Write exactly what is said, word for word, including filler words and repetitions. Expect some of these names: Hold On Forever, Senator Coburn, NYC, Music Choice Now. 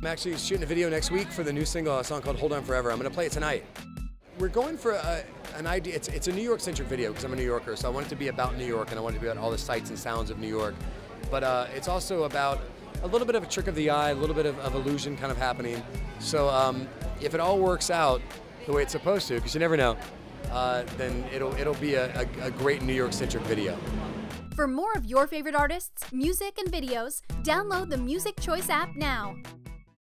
I'm actually shooting a video next week for the new single, a song called Hold On Forever. I'm gonna play it tonight. We're going for a, an idea, it's, it's a New York-centric video because I'm a New Yorker, so I want it to be about New York and I want it to be about all the sights and sounds of New York. But uh, it's also about a little bit of a trick of the eye, a little bit of, of illusion kind of happening. So um, if it all works out the way it's supposed to, because you never know, uh, then it'll, it'll be a, a, a great New York-centric video. For more of your favorite artists, music, and videos, download the Music Choice app now.